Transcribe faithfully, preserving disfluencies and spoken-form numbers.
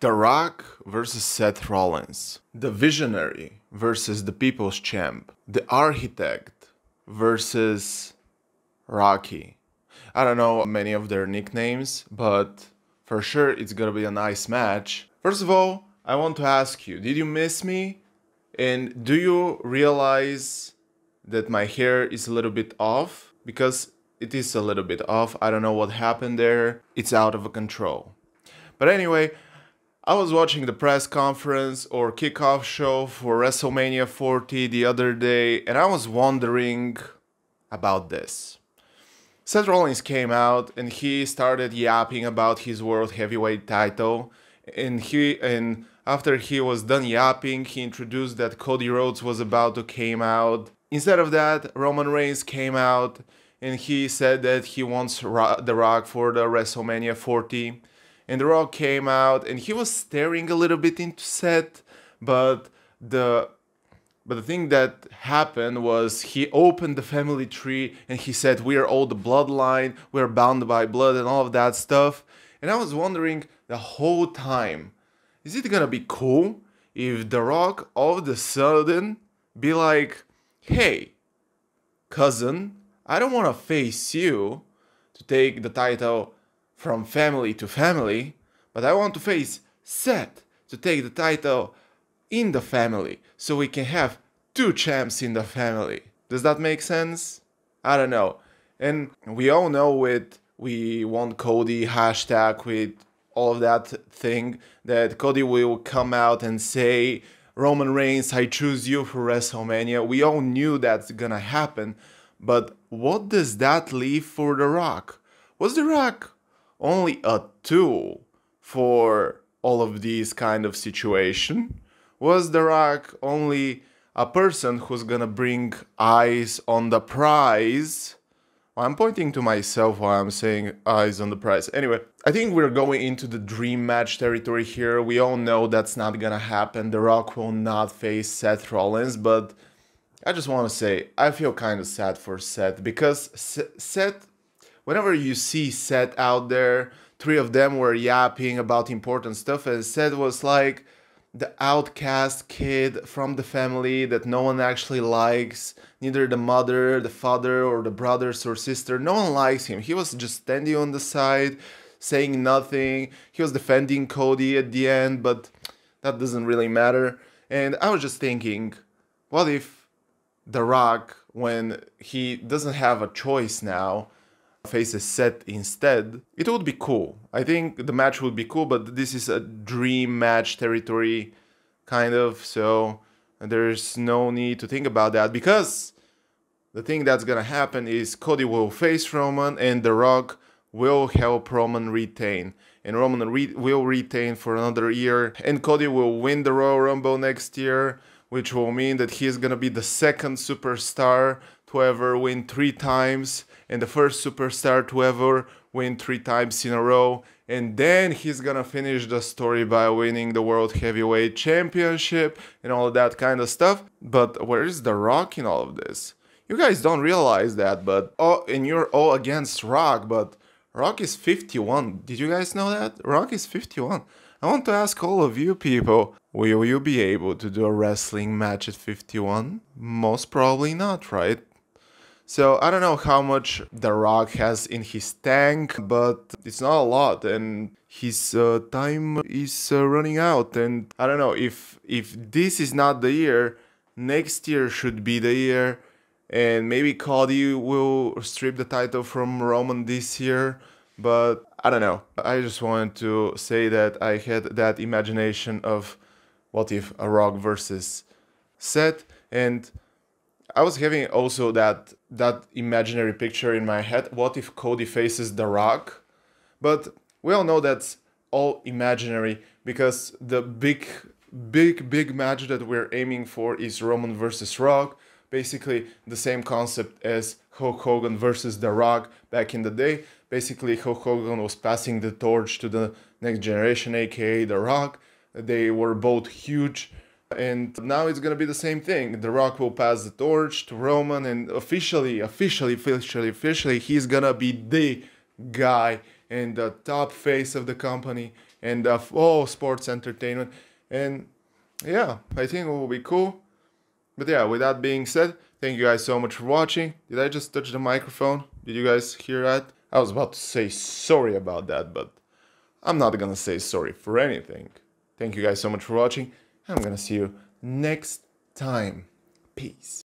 The Rock versus Seth Rollins, the Visionary versus the People's Champ, the Architect versus Rocky. I don't know many of their nicknames, but for sure it's gonna be a nice match. First of all, I want to ask you, did you miss me? And do you realize that my hair is a little bit off? Because it is a little bit off. I don't know what happened there. It's out of control. But anyway, I was watching the press conference or kickoff show for WrestleMania forty the other day, and I was wondering about this. Seth Rollins came out and he started yapping about his world heavyweight title, and he and after he was done yapping, he introduced that Cody Rhodes was about to come out. Instead of that, Roman Reigns came out and he said that he wants Ro- The Rock for the WrestleMania forty. And The Rock came out and he was staring a little bit into Seth, but the but the thing that happened was he opened the family tree and he said, "We are all the bloodline, we are bound by blood," and all of that stuff. And I was wondering the whole time, is it gonna be cool if The Rock all of a sudden be like, "Hey, cousin, I don't wanna face you to take the title from family to family, but I want to face Seth to take the title in the family, so we can have two champs in the family." Does that make sense? I don't know. And we all know it, we want Cody, hashtag with all of that thing, that Cody will come out and say, "Roman Reigns, I choose you for WrestleMania." We all knew that's gonna happen, but what does that leave for The Rock? Was The Rock only a tool for all of these kind of situation? Was The Rock only a person who's gonna bring eyes on the prize? Well, I'm pointing to myself while I'm saying eyes on the prize. Anyway, I think we're going into the dream match territory here. We all know that's not gonna happen. The Rock will not face Seth Rollins, but I just want to say, I feel kind of sad for Seth, because Seth, whenever you see Seth out there, three of them were yapping about important stuff, and Seth was like the outcast kid from the family that no one actually likes, neither the mother, the father, or the brothers or sister. No one likes him. He was just standing on the side, saying nothing. He was defending Cody at the end, but that doesn't really matter. And I was just thinking, what if The Rock, when he doesn't have a choice now, faces Seth instead? It would be cool. I think the match would be cool, but this is a dream match territory, kind of, so there's no need to think about that, because the thing that's gonna happen is Cody will face Roman and The Rock will help Roman retain, and Roman re will retain for another year, and Cody will win the Royal Rumble next year, which will mean that he is gonna be the second superstar to ever win three times, and the first superstar to ever win three times in a row, and then he's gonna finish the story by winning the World Heavyweight Championship and all that kind of stuff. But where is The Rock in all of this? You guys don't realize that, but oh, and you're all against Rock, but Rock is fifty-one. Did you guys know that? Rock is fifty-one. I want to ask all of you people, will you be able to do a wrestling match at fifty-one? Most probably not, right? So I don't know how much The Rock has in his tank, but it's not a lot, and his uh, time is uh, running out. And I don't know, if if this is not the year, next year should be the year, and maybe Cody will strip the title from Roman this year, but I don't know. I just wanted to say that I had that imagination of what if a Rock versus Seth, and I was having also that that imaginary picture in my head, what if Cody faces The Rock? But we all know that's all imaginary, because the big, big, big match that we're aiming for is Roman versus Rock, basically the same concept as Hulk Hogan versus The Rock back in the day. Basically, Hulk Hogan was passing the torch to the next generation, aka The Rock. They were both huge. And now it's gonna be the same thing. The Rock will pass the torch to Roman, and officially, officially, officially, officially, he's gonna be the guy and the top face of the company. and of all sports entertainment. And yeah, I think it will be cool. But yeah, with that being said, thank you guys so much for watching. Did I just touch the microphone? Did you guys hear that? I was about to say sorry about that, but I'm not gonna say sorry for anything. Thank you guys so much for watching. I'm gonna see you next time. Peace.